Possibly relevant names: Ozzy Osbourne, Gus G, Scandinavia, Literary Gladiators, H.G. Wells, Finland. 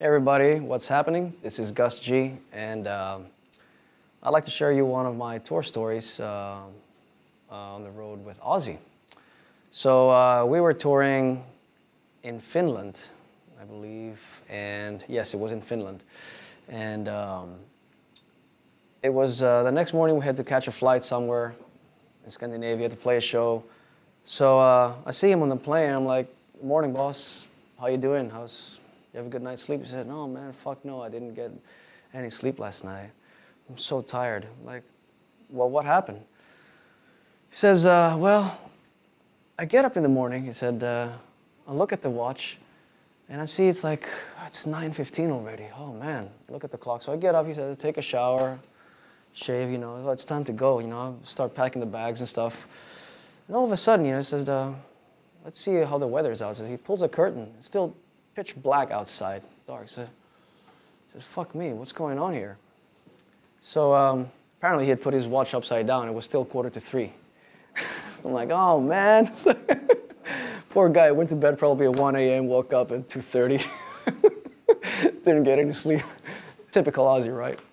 Hey everybody, what's happening? This is Gus G, and I'd like to share you one of my tour stories on the road with Ozzy. So we were touring in Finland, I believe, and yes, it was in Finland. And it was the next morning we had to catch a flight somewhere in Scandinavia to play a show. So I see him on the plane, I'm like, "Morning, boss, how you doing? You have a good night's sleep?" He said, "No, man, fuck no, I didn't get any sleep last night. I'm so tired." I'm like, "Well, what happened?" He says, "Well, I get up in the morning," he said, "I look at the watch, and I see it's like, it's 9:15 already. Oh, man, look at the clock." So I get up, he said, "Take a shower, shave, you know, it's time to go, you know, start packing the bags and stuff." And all of a sudden, you know, he says, "Let's see how the weather's out." So he pulls a curtain, it's still pitch black outside, dark. So I said, "Fuck me, what's going on here?" So apparently he had put his watch upside down. It was still 2:45. I'm like, "Oh man." Poor guy went to bed probably at 1 a.m., woke up at 2:30. Didn't get any sleep. Typical Aussie, right?